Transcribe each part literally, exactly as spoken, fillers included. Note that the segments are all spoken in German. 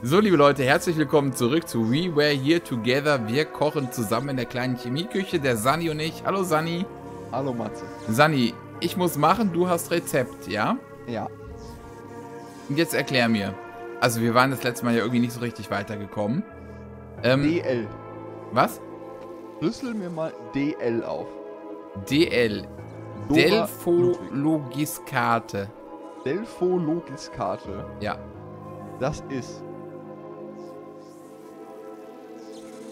So, liebe Leute, herzlich willkommen zurück zu We Were Here Together. Wir kochen zusammen in der kleinen Chemieküche, der Sani und ich. Hallo, Sani. Hallo, Matze. Sani, ich muss machen, du hast Rezept, ja? Ja. Und jetzt erklär mir. Also, wir waren das letzte Mal ja irgendwie nicht so richtig weitergekommen. Ähm, D L. Was? Schlüssel mir mal D L auf. D L. Delphologiscarte. Delphologiscarte. Ja. Das ist.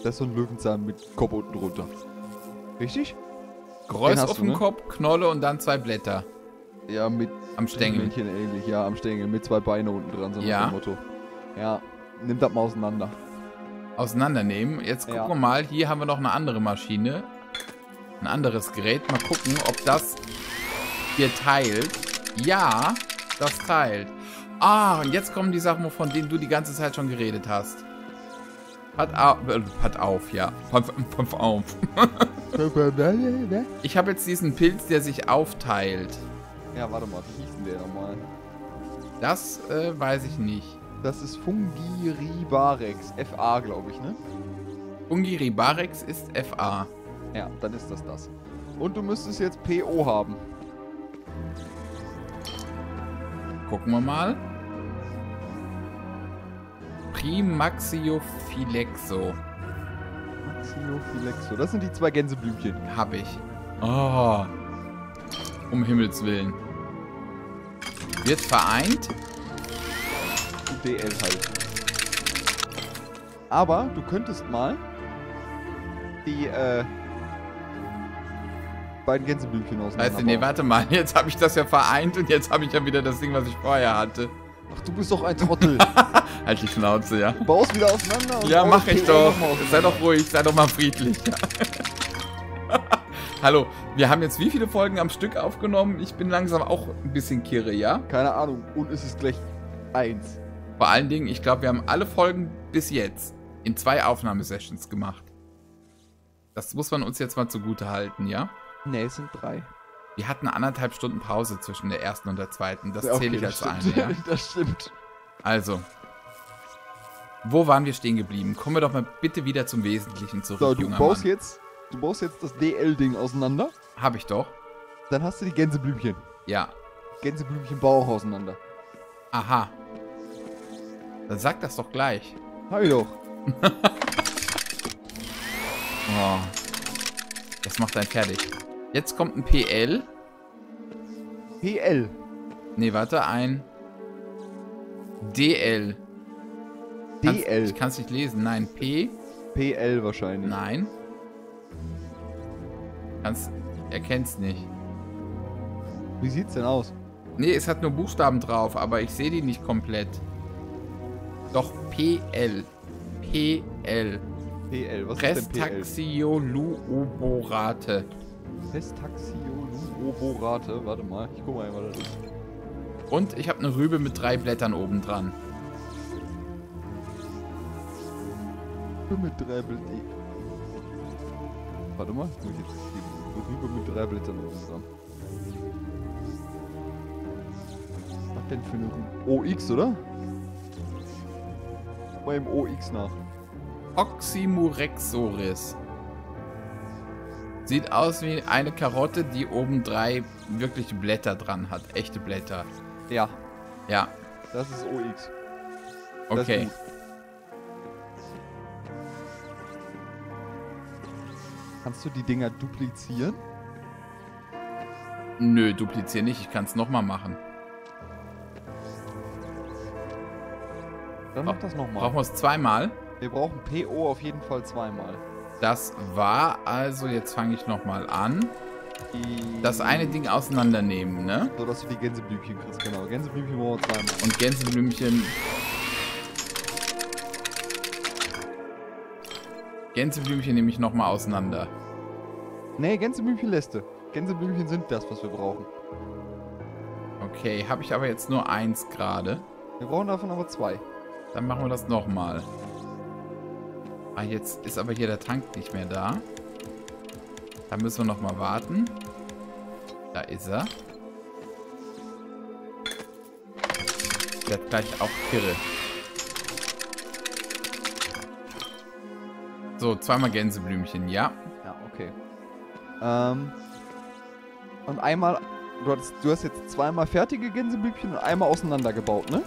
Das ist so ein Löwenzahn mit Kopf unten drunter. Richtig? Kreuz auf dem Kopf, Knolle und dann zwei Blätter. Ja, mit. Am Stängel. Männchen ähnlich, ja, am Stängel. Mit zwei Beinen unten dran, so ja. Ein Motto. Ja, nimm das mal auseinander. Auseinandernehmen. Jetzt gucken ja. wir mal. Hier haben wir noch eine andere Maschine. Ein anderes Gerät. Mal gucken, ob das hier teilt. Ja, das teilt. Ah, und jetzt kommen die Sachen, von denen du die ganze Zeit schon geredet hast. Hat auf, äh, hat auf ja. Pampf, pampf auf. Ich habe jetzt diesen Pilz, der sich aufteilt. Ja, warte mal, wie hieß denn der nochmal? Das äh, weiß ich nicht. Das ist Fungiribarex, F A, glaube ich, ne? Fungiribarex ist F A. Ja, dann ist das das. Und du müsstest jetzt P O haben. Gucken wir mal. Primaxiofilexo. Primaxiofilexo. Das sind die zwei Gänseblümchen. Hab ich. Oh. Um Himmels Willen. Wird vereint. D L halt. Aber du könntest mal die äh, beiden Gänseblümchen ausnehmen. Weißt du, nee, warte mal. Jetzt habe ich das ja vereint und jetzt habe ich ja wieder das Ding, was ich vorher hatte. Ach, du bist doch ein Trottel. Halt die Schnauze, ja. Du baust wieder auseinander. Ja, mach ich doch. Sei doch ruhig, sei doch mal friedlich. Ja. Hallo, wir haben jetzt wie viele Folgen am Stück aufgenommen? Ich bin langsam auch ein bisschen kirre, ja? Keine Ahnung. Und es ist gleich eins. Vor allen Dingen, ich glaube, wir haben alle Folgen bis jetzt in zwei Aufnahmesessions gemacht. Das muss man uns jetzt mal zugute halten, ja? Nee, es sind drei. Wir hatten anderthalb Stunden Pause zwischen der ersten und der zweiten. Das okay, zähle ich als eine, ja? Das stimmt. Also, wo waren wir stehen geblieben? Kommen wir doch mal bitte wieder zum Wesentlichen zurück, so, du junger baust Mann. Jetzt, du baust jetzt das D L-Ding auseinander. Hab ich doch. Dann hast du die Gänseblümchen. Ja. Gänseblümchen bau auch auseinander. Aha. Dann sag das doch gleich. Hab ich doch. Oh. Das macht einen fertig. Jetzt kommt ein P L. P L. Nee, warte, ein D L. D L. Kannst, ich kann es nicht lesen. Nein, P. P L wahrscheinlich. Nein. Kannst, erkennst nicht. Wie sieht's denn aus? Nee, es hat nur Buchstaben drauf, aber ich sehe die nicht komplett. Doch, P L. P L. P L, was ist denn P L? Restaxioluoborate. Restaxioluoborate, warte mal, ich guck mal einmal da durch. Und ich habe eine Rübe mit drei Blättern oben dran. Rübe mit drei Blättern. Warte mal, muss ich jetzt die Rübe mit drei Blättern oben dran. Was denn für eine Rübe? O X, oder? Beim O X nach. Oxymurexoris. Sieht aus wie eine Karotte, die oben drei wirkliche Blätter dran hat. Echte Blätter. Ja. Ja. Das ist O X. Okay. Ist Kannst du die Dinger duplizieren? Nö, duplizieren nicht. Ich kann es nochmal machen. Dann mach das nochmal. Brauchen wir es zweimal? Wir brauchen P O auf jeden Fall zweimal. Das war also, jetzt fange ich nochmal an. Die das eine Ding auseinandernehmen, ne? So, dass du die Gänseblümchen kriegst, genau. Gänseblümchen brauchen wir zweimal. Und Gänseblümchen. Gänseblümchen nehme ich nochmal auseinander. Nee, Gänseblümchen lässt du. Gänseblümchen sind das, was wir brauchen. Okay, habe ich aber jetzt nur eins gerade. Wir brauchen davon aber zwei. Dann machen wir das nochmal. Ah, jetzt ist aber hier der Tank nicht mehr da. Da müssen wir nochmal warten. Da ist er. Der hat gleich auch Kirre. So, zweimal Gänseblümchen, ja. Ja, okay. Ähm, und einmal, du hast, du hast jetzt zweimal fertige Gänseblümchen und einmal auseinandergebaut, ne?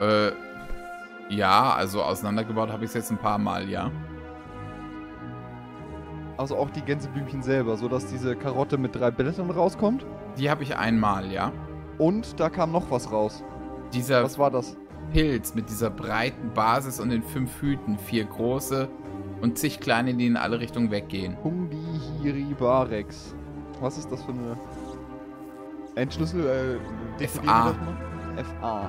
Äh, ja, also auseinandergebaut habe ich es jetzt ein paar Mal, ja. Also auch die Gänseblümchen selber, sodass diese Karotte mit drei Blättern rauskommt? Die habe ich einmal, ja. Und da kam noch was raus. Dieser was war das? Pilz mit dieser breiten Basis und den fünf Hüten. Vier große und zig kleine, die in alle Richtungen weggehen. Humihiribarex. Was ist das für eine... Endschlüssel? Äh, F A. F A.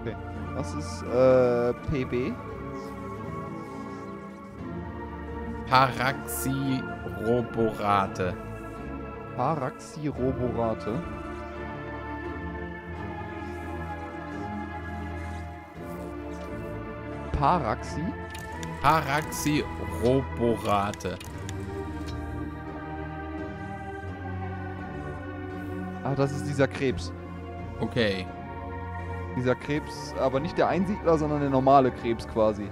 Okay. Was ist äh, P B? Paraxiroborate. Paraxiroborate. Paraxi? Paraxiroborate. Ah, das ist dieser Krebs. Okay. Dieser Krebs, aber nicht der Einsiedler, sondern der normale Krebs quasi.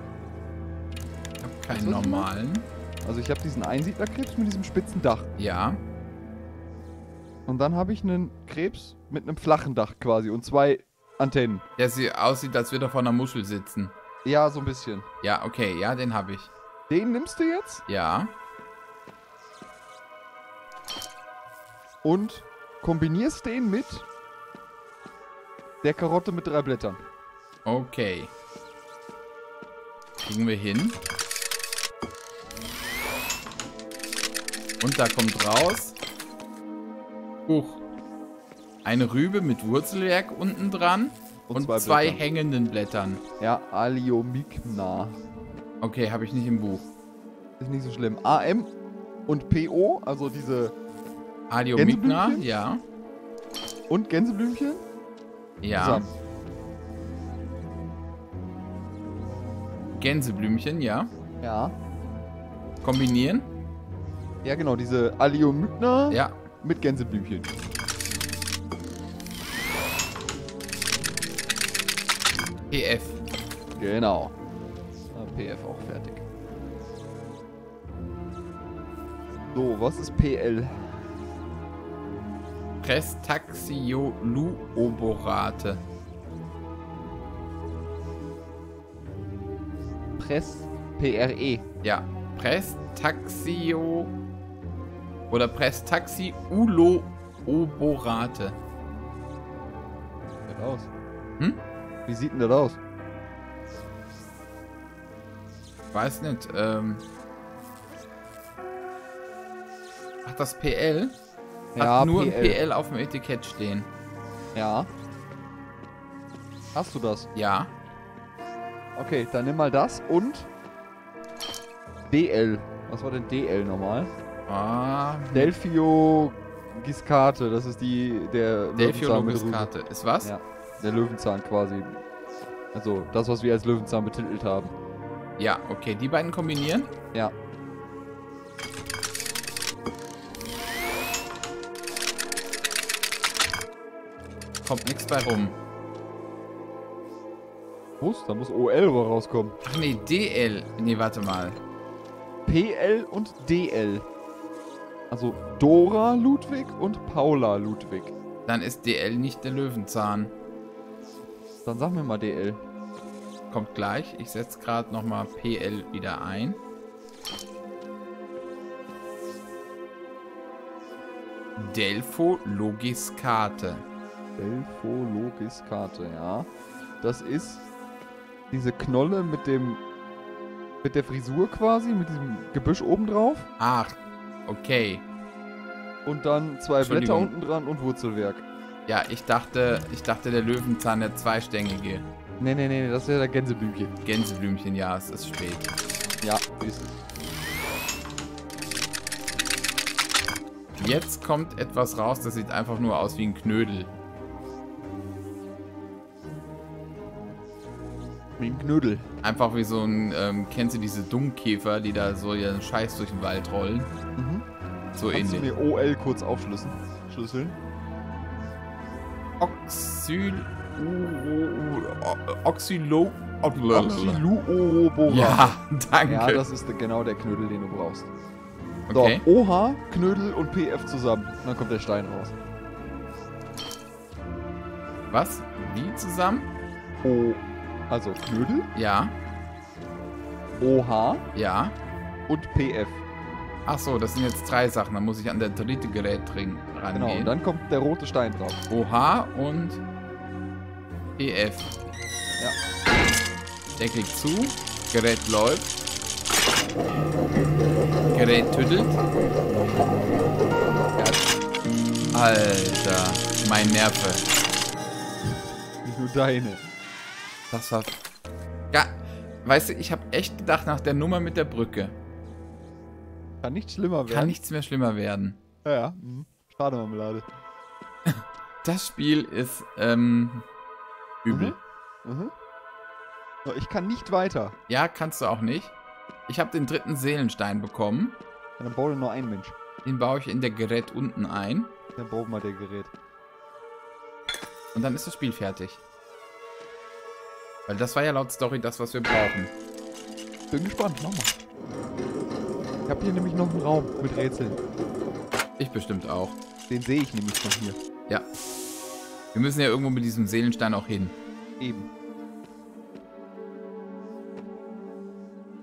Ich hab keinen normalen. Also ich habe diesen Einsiedlerkrebs mit diesem spitzen Dach. Ja. Und dann habe ich einen Krebs mit einem flachen Dach quasi und zwei Antennen. Der sie aussieht, als würde er vor einer Muschel sitzen. Ja, so ein bisschen. Ja, okay, ja, den habe ich. Den nimmst du jetzt? Ja. Und kombinierst den mit der Karotte mit drei Blättern. Okay. Kriegen wir hin. Und da kommt raus. Huch. Eine Rübe mit Wurzelwerk unten dran. Und, und zwei, zwei hängenden Blättern. Ja, Aliomygna. Okay, habe ich nicht im Buch. Ist nicht so schlimm. A M und P O, also diese. Aliomygna, ja. Und Gänseblümchen? Ja. Zusammen. Gänseblümchen, ja. Ja. Kombinieren? Ja, genau, diese Aliomygna, ja, mit Gänseblümchen. P F. Genau. P F auch fertig. So, was ist P L? Restaxioluoborate. Press P R E. Ja, Prestaxio oder Prestaxioluoborate. Wie sieht das aus? Hm? Wie sieht denn das aus? Weiß nicht. Ähm Ach, das P L? Hat ja, nur P L. Ein P L auf dem Etikett stehen. Ja. Hast du das? Ja. Okay, dann nimm mal das und D L. Was war denn D L nochmal? Ah. Delphologiscarte, das ist die, der Delphologiscarte. Ist was? Ja, der Löwenzahn quasi. Also, das, was wir als Löwenzahn betitelt haben. Ja, okay, die beiden kombinieren? Ja. Kommt nichts bei rum. Muss, da muss O L rauskommen. Ach nee, D L. Nee, warte mal. P L und D L. Also Dora Ludwig und Paula Ludwig. Dann ist D L nicht der Löwenzahn. Dann sag mir mal D L. Kommt gleich. Ich setze gerade nochmal P L wieder ein. Delphologiscarte. Delphologiscarte, ja. Das ist diese Knolle mit dem... Mit der Frisur quasi, mit diesem Gebüsch oben drauf. Ach, okay. Und dann zwei Blätter unten dran und Wurzelwerk. Ja, ich dachte, ich dachte der Löwenzahn, der zweistängige. Nee, nee, nee, das ist ja der Gänseblümchen. Gänseblümchen, ja, es ist spät. Ja, ist es. Jetzt kommt etwas raus, das sieht einfach nur aus wie ein Knödel. Wie ein Knödel. Einfach wie so ein, ähm, kennst du diese Dummkäfer, die da so ihren Scheiß durch den Wald rollen? Mhm. So ähnlich. Kannst du mir O L kurz aufschlüsseln? Schlüsseln. Oxyl... Oxylo... Oxyluoborate. Ja, danke. Ja, das ist genau der Knödel, den du brauchst. So, okay. O H, Knödel und P F zusammen. Und dann kommt der Stein raus. Was? Wie zusammen? O... Also Knödel? Ja. O H? Ja. Und P F. Achso, das sind jetzt drei Sachen. Da muss ich an der dritte Gerät rangehen. Genau, und dann kommt der rote Stein drauf. O H und E F. Ja. Der klickt zu. Gerät läuft. Gerät tüttelt. Ja. Alter, mein Nerve. Nicht nur deine. Das war... Ja, weißt du, ich habe echt gedacht nach der Nummer mit der Brücke. Kann nichts schlimmer werden. Kann nichts mehr schlimmer werden. Ja, ja. Mhm. Schade, Marmelade. Das Spiel ist, ähm, übel. Mhm. Mhm. So, ich kann nicht weiter. Ja, kannst du auch nicht. Ich habe den dritten Seelenstein bekommen. Ja, dann baue ich nur einen Mensch. Den baue ich in der Gerät unten ein. Dann baue mal der Gerät. Und dann ist das Spiel fertig. Weil das war ja laut Story das, was wir brauchen. Bin gespannt, mach mal. Ich habe hier nämlich noch einen Raum mit Rätseln. Ich bestimmt auch. Den sehe ich nämlich von hier. Ja. Wir müssen ja irgendwo mit diesem Seelenstein auch hin. Eben.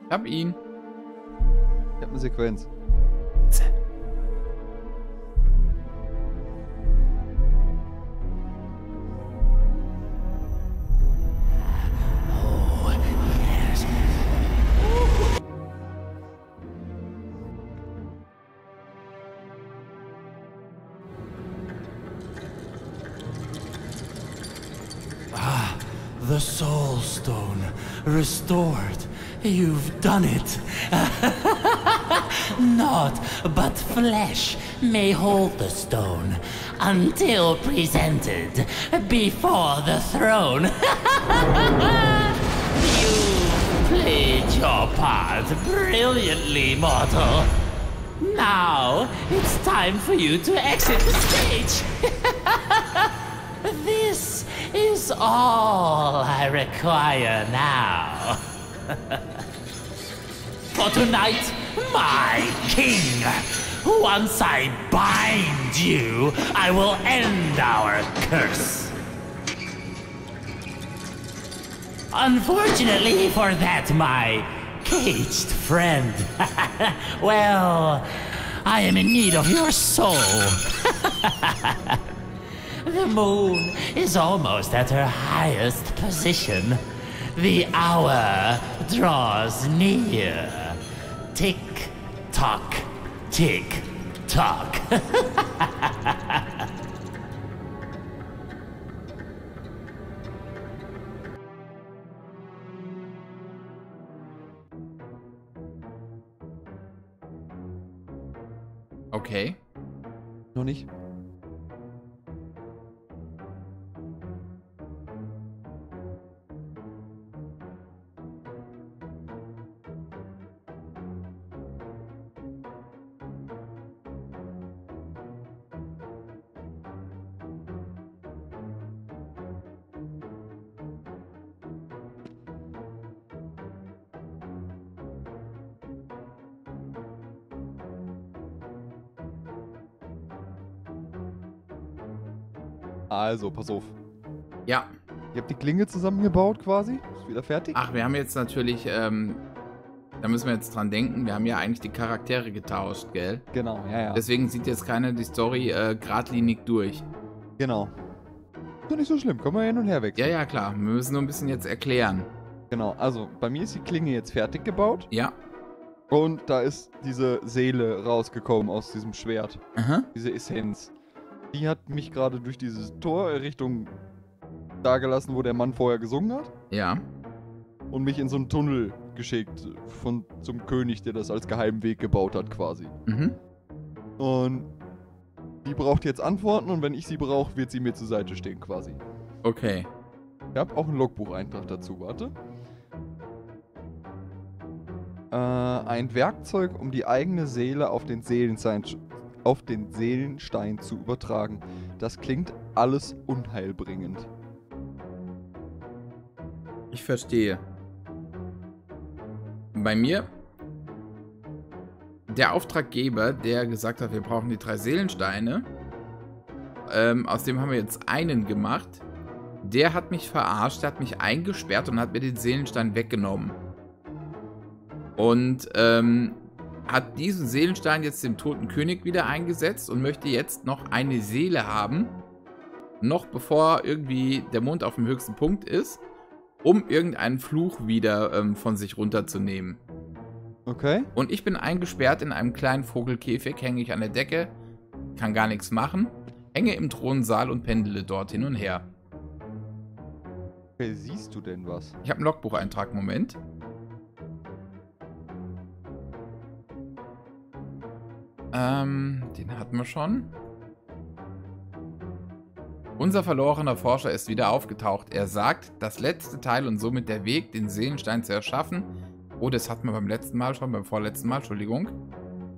Ich hab ihn. Ich hab eine Sequenz. The Soul Stone restored. You've done it. Naught but flesh may hold the stone until presented before the throne. You played your part brilliantly, mortal. Now it's time for you to exit the stage. This is all I require now. For tonight, my king, once I bind you, I will end our curse. Unfortunately for that, my caged friend, well, I am in need of your soul. The moon is almost at her highest position. The hour draws near. Tick tock, tick tock. Okay. Noch nicht. Also, pass auf. Ja. Ihr habt die Klinge zusammengebaut quasi. Ist wieder fertig? Ach, wir haben jetzt natürlich, ähm, da müssen wir jetzt dran denken, wir haben ja eigentlich die Charaktere getauscht, gell? Genau, ja, ja. Deswegen sieht jetzt keiner die Story äh, geradlinig durch. Genau. Ist doch nicht so schlimm, können wir hin und her wechseln. Ja, ja, klar. Wir müssen nur ein bisschen jetzt erklären. Genau, also bei mir ist die Klinge jetzt fertig gebaut. Ja. Und da ist diese Seele rausgekommen aus diesem Schwert. Aha. Diese Essenz. Die hat mich gerade durch dieses Tor Richtung da gelassen, wo der Mann vorher gesungen hat. Ja. Und mich in so einen Tunnel geschickt von zum König, der das als Geheimweg gebaut hat quasi. Mhm. Und die braucht jetzt Antworten und wenn ich sie brauche, wird sie mir zur Seite stehen quasi. Okay. Ich habe auch einen Logbucheintrag dazu, warte. Äh, ein Werkzeug, um die eigene Seele auf den Seelenstein auf den Seelenstein zu übertragen. Das klingt alles unheilbringend. Ich verstehe. Bei mir, der Auftraggeber, der gesagt hat, wir brauchen die drei Seelensteine, ähm, aus dem haben wir jetzt einen gemacht, der hat mich verarscht, der hat mich eingesperrt und hat mir den Seelenstein weggenommen. Und ähm, hat diesen Seelenstein jetzt dem toten König wieder eingesetzt und möchte jetzt noch eine Seele haben, noch bevor irgendwie der Mond auf dem höchsten Punkt ist, um irgendeinen Fluch wieder ähm, von sich runterzunehmen. Okay. Und ich bin eingesperrt in einem kleinen Vogelkäfig, hänge ich an der Decke, kann gar nichts machen, hänge im Thronsaal und pendele dort hin und her. Okay, siehst du denn was? Ich habe einen Logbucheintrag, Moment. Ähm, den hatten wir schon. Unser verlorener Forscher ist wieder aufgetaucht. Er sagt, das letzte Teil und somit der Weg, den Seelenstein zu erschaffen. Oh, das hatten wir beim letzten Mal schon, beim vorletzten Mal, Entschuldigung.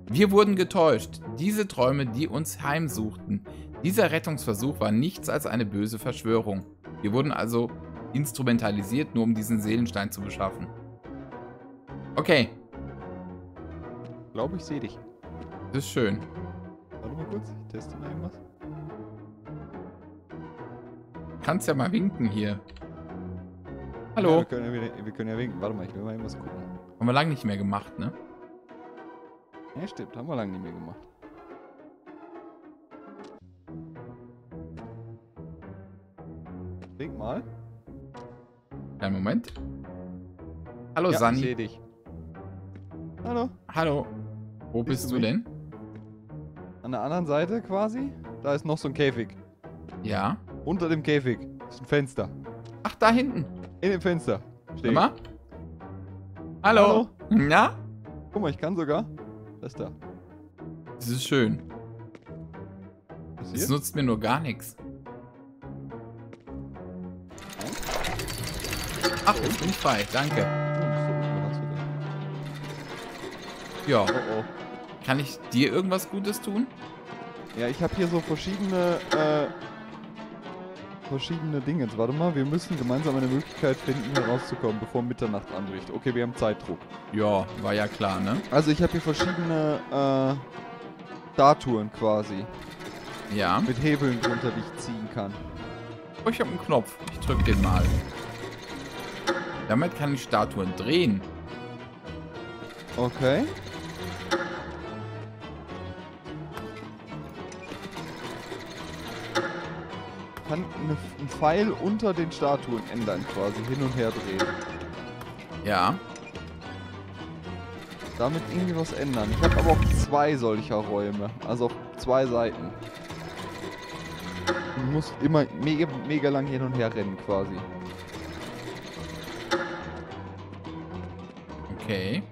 Wir wurden getäuscht. Diese Träume, die uns heimsuchten. Dieser Rettungsversuch war nichts als eine böse Verschwörung. Wir wurden also instrumentalisiert, nur um diesen Seelenstein zu beschaffen. Okay. Ich glaube, ich sehe dich. Das ist schön. Warte mal kurz, ich teste mal irgendwas. Kannst ja mal winken hier. Hallo. Ja, wir, können ja, wir können ja winken. Warte mal, ich will mal irgendwas gucken. Haben wir lange nicht mehr gemacht, ne? Ja, stimmt. Haben wir lange nicht mehr gemacht. Wink mal. Einen Moment. Hallo, ja, Sani. Ich sehe dich. Hallo. Hallo. Wo bist, bist du, du denn? An der anderen Seite quasi. Da ist noch so ein Käfig. Ja. Unter dem Käfig ist ein Fenster. Ach, da hinten. In dem Fenster. Steh mal. Hallo. Hallo. Na? Guck mal, ich kann sogar. Das ist da. Das ist schön. Was das hier? Nutzt mir nur gar nichts. Ach, jetzt bin ich frei. Danke. Ja. Oh, oh. Kann ich dir irgendwas Gutes tun? Ja, ich habe hier so verschiedene... Äh verschiedene Dinge. Jetzt warte mal, wir müssen gemeinsam eine Möglichkeit finden, herauszukommen, bevor Mitternacht anbricht. Okay, wir haben Zeitdruck. Ja, war ja klar, ne? Also ich habe hier verschiedene äh, Statuen quasi. Ja. Mit Hebeln drunter, die ich ziehen kann. Oh, ich habe einen Knopf. Ich drücke den mal. Damit kann ich Statuen drehen. Okay. Kann einen Pfeil unter den Statuen ändern, quasi hin und her drehen. Ja. Damit irgendwie was ändern. Ich habe aber auch zwei solcher Räume, also auf zwei Seiten. Ich muss immer mega, mega lang hin und her rennen, quasi. Okay.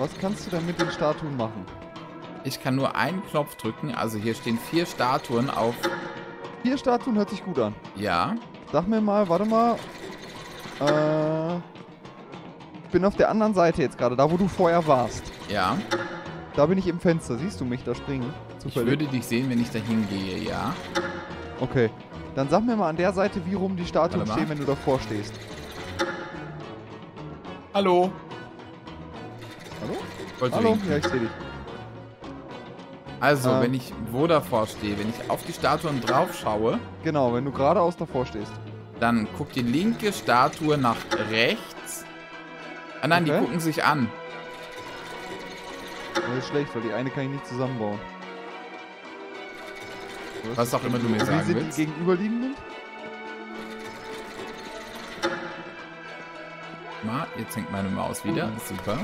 Was kannst du denn mit den Statuen machen? Ich kann nur einen Knopf drücken, also hier stehen vier Statuen auf... Vier Statuen hört sich gut an. Ja. Sag mir mal, warte mal. Äh, ich bin auf der anderen Seite jetzt gerade, da wo du vorher warst. Ja. Da bin ich im Fenster. Siehst du mich da springen? Zufällig. Ich würde dich sehen, wenn ich da hingehe, ja. Okay. Dann sag mir mal an der Seite, wie rum die Statuen stehen, wenn du davor stehst. Hallo. Hallo? Wollt Hallo? Ja, ich sehe dich. Also, ähm, wenn ich wo davor stehe, wenn ich auf die Statuen drauf schaue... Genau, wenn du geradeaus davor stehst. Dann guckt die linke Statue nach rechts. Ah nein, okay. Die gucken sich an. Das ist schlecht, weil die eine kann ich nicht zusammenbauen. Was, Was auch immer du mir sagen willst. Die gegenüberliegenden? Mal, jetzt hängt meine Maus wieder. Mhm. Super.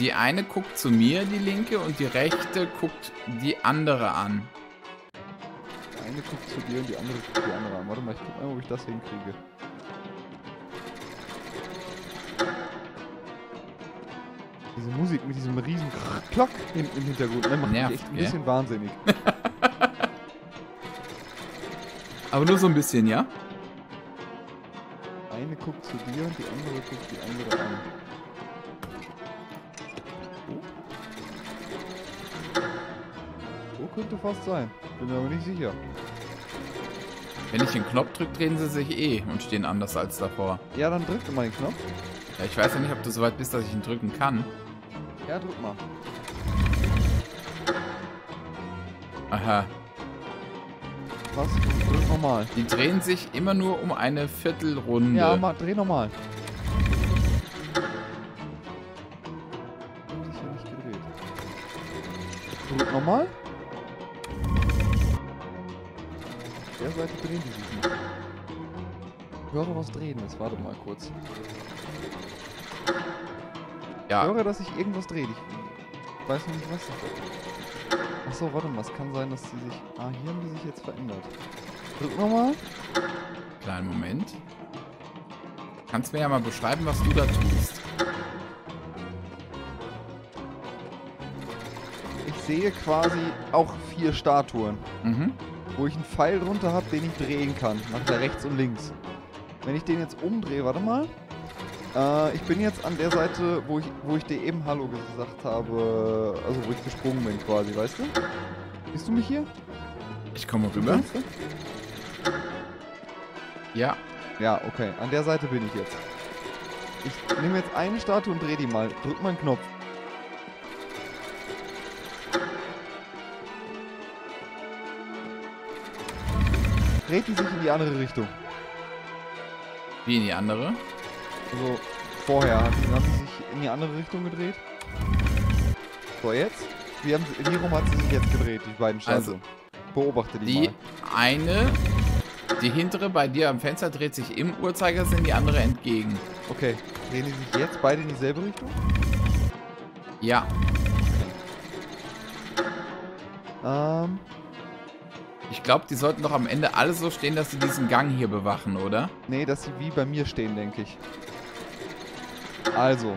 Die eine guckt zu mir, die linke, und die rechte guckt die andere an. Die eine guckt zu dir und die andere guckt die andere an. Warte mal, ich guck mal, ob ich das hinkriege. Diese Musik mit diesem riesen Klock hinten im Hintergrund, ne, macht Nervt, mich echt ein bisschen ja? wahnsinnig. Aber nur so ein bisschen, ja? Die eine guckt zu dir und die andere guckt die andere an. könnte fast sein. Bin mir aber nicht sicher. Wenn ich den Knopf drücke, drehen sie sich eh und stehen anders als davor. Ja, dann drückt mal den Knopf. Ja, ich weiß ja nicht, ob du so weit bist, dass ich ihn drücken kann. Ja, drück mal. Aha. Was? Drück nochmal. Die drehen sich immer nur um eine Viertelrunde. Ja, mal, dreh nochmal. Drück nochmal. Auf der Seite drehen die sich nicht. Ich höre was drehen, jetzt warte mal kurz. Ja. Ich höre, dass ich irgendwas drehe. Ich weiß noch nicht, was das ist. Achso, warte mal, es kann sein, dass die sich... Ah, hier haben die sich jetzt verändert. Drück nochmal. Kleinen Moment. Kannst mir ja mal beschreiben, was du da tust. Ich sehe quasi auch vier Statuen. Mhm. Wo ich einen Pfeil runter habe, den ich drehen kann. Nach der rechts und links. Wenn ich den jetzt umdrehe, warte mal. Ich bin jetzt an der Seite, wo ich, wo ich dir eben Hallo gesagt habe, also wo ich gesprungen bin quasi, weißt du? Bist du mich hier? Ich komme rüber. Ja. Ja, okay. An der Seite bin ich jetzt. Ich nehme jetzt eine Statue und drehe die mal. Drück mal einen Knopf. Dreht die sich in die andere Richtung. Wie in die andere? Also vorher hat sie, hat sie sich in die andere Richtung gedreht. So, jetzt? Wie, haben sie, wie rum hat sie sich jetzt gedreht, die beiden Statuen? Also, beobachte die, die mal. Die eine, die hintere bei dir am Fenster dreht sich im Uhrzeigersinn, die andere entgegen. Okay, drehen die sich jetzt beide in dieselbe Richtung? Ja. Ähm. Ich glaube, die sollten doch am Ende alle so stehen, dass sie diesen Gang hier bewachen, oder? Nee, dass sie wie bei mir stehen, denke ich. Also,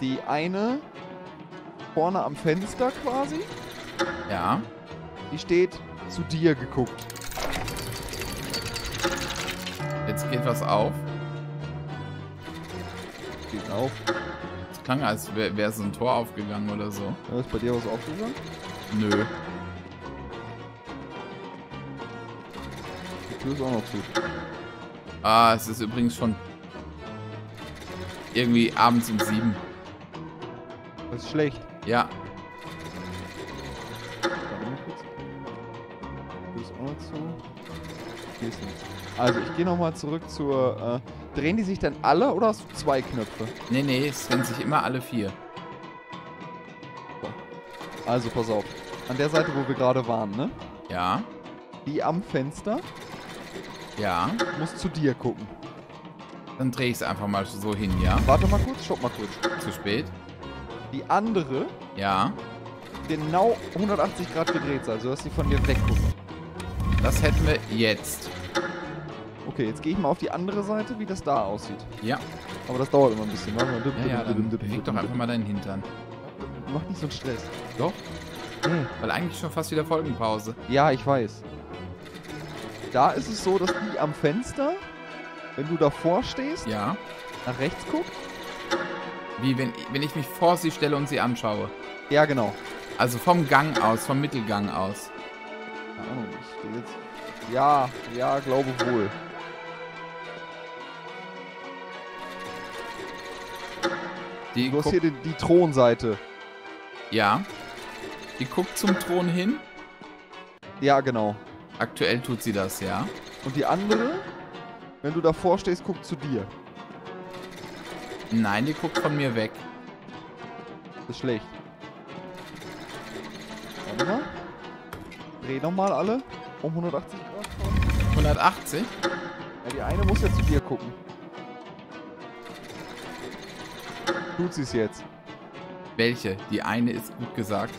die eine vorne am Fenster quasi. Ja. Die steht zu dir geguckt. Jetzt geht was auf. Geht auf. Es klang, als wäre wär so ein Tor aufgegangen oder so. Ja, ist bei dir was aufgegangen? Nö. Die Tür ist auch noch zu. Ah, es ist übrigens schon... Irgendwie abends um sieben. Das ist schlecht. Ja. Also ich gehe nochmal zurück zur... Äh, drehen die sich dann alle oder hast du zwei Knöpfe? Nee, nee, es drehen sich immer alle vier. Also pass auf. An der Seite, wo wir gerade waren, ne? Ja. Die am Fenster. Ja. Muss zu dir gucken. Dann drehe ich es einfach mal so hin, ja. Warte mal kurz, stopp mal kurz. Zu spät. Die andere. Ja. Genau hundertachtzig Grad gedreht sein, sodass sie von dir wegguckt. Das hätten wir jetzt. Okay, jetzt gehe ich mal auf die andere Seite, wie das da aussieht. Ja. Aber das dauert immer ein bisschen. Mach mal. Ja, ja, dann beweg doch einfach mal deinen Hintern. Mach nicht so einen Stress. Doch? Nee. Weil eigentlich schon fast wieder Folgenpause. Ja, ich weiß. Da ist es so, dass die am Fenster... Wenn du davor stehst, ja. Nach rechts guckst. Wie, wenn, wenn ich mich vor sie stelle und sie anschaue? Ja, genau. Also vom Gang aus, vom Mittelgang aus. Keine Ahnung, ich stehe jetzt... Ja, ja, glaube wohl. Die du hast hier die, die Thronseite. Ja. Die guckt zum Thron hin? Ja, genau. Aktuell tut sie das, ja. Und die andere... Wenn du davor stehst, guckt zu dir. Nein, die guckt von mir weg. Das ist schlecht. Warte mal. Dreh nochmal alle. Um hundertachtzig Grad. hundertachtzig? Ja, die eine muss ja zu dir gucken. Tut sie es jetzt? Welche? Die eine ist gut gesagt.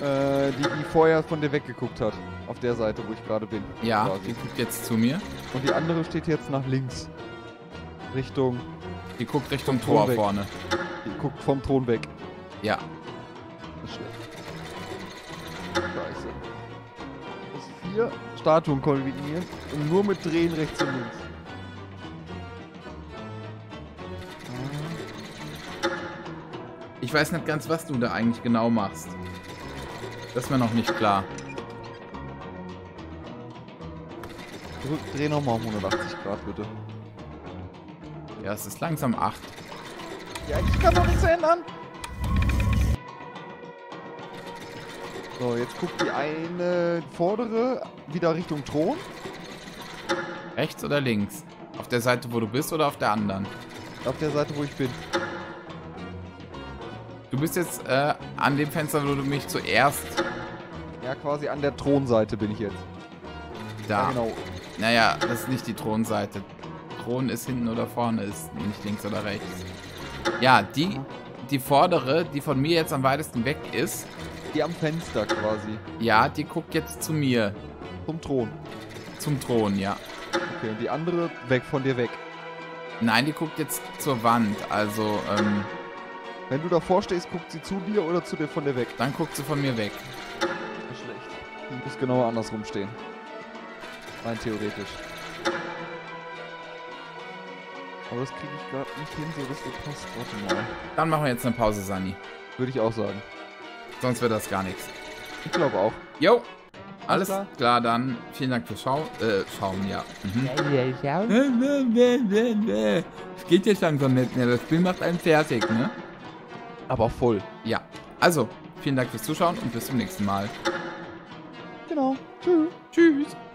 Äh, die, die vorher von dir weggeguckt hat. Auf der Seite, wo ich gerade bin. Ja, quasi. Die guckt jetzt zu mir. Und die andere steht jetzt nach links. Richtung... Die guckt Richtung Tor vorne. Die guckt vom Thron weg. Ja. Das ist schlecht. Scheiße. Das vier Statuen kombinieren und nur mit Drehen rechts und links. Ich weiß nicht ganz, was du da eigentlich genau machst. Das ist mir noch nicht klar. Dreh nochmal um hundertachtzig Grad, bitte. Ja, es ist langsam acht. Ja, ich kann doch nichts ändern. So, jetzt guckt die eine vordere wieder Richtung Thron. Rechts oder links? Auf der Seite, wo du bist, oder auf der anderen? Auf der Seite, wo ich bin. Du bist jetzt äh, an dem Fenster, wo du mich zuerst... Ja, quasi an der Thronseite bin ich jetzt. Da. Ja, genau. Naja, das ist nicht die Thronseite. Thron ist hinten oder vorne, ist nicht links oder rechts. Ja, die, die vordere, die von mir jetzt am weitesten weg ist... Die am Fenster quasi. Ja, die guckt jetzt zu mir. Zum Thron. Zum Thron, ja. Okay, und die andere weg von dir weg? Nein, die guckt jetzt zur Wand, also, ähm... Wenn du davor stehst, guckt sie zu dir oder zu dir von dir weg? Dann guckt sie von mir weg. Nicht schlecht. Die muss genau andersrum stehen. Rein theoretisch. Aber das kriege ich gerade nicht hin, so dass das passt. Warte mal. Dann machen wir jetzt eine Pause, Sani. Würde ich auch sagen. Sonst wird das gar nichts. Ich glaube auch. Jo. Alles klar? Klar, dann vielen Dank fürs Schau äh, Schauen, ja. Mhm. Es geht jetzt langsam nicht mehr. Das Spiel macht einen fertig, ne? Aber voll. Ja. Also, vielen Dank fürs Zuschauen und bis zum nächsten Mal. Genau. Tschüss. Tschüss.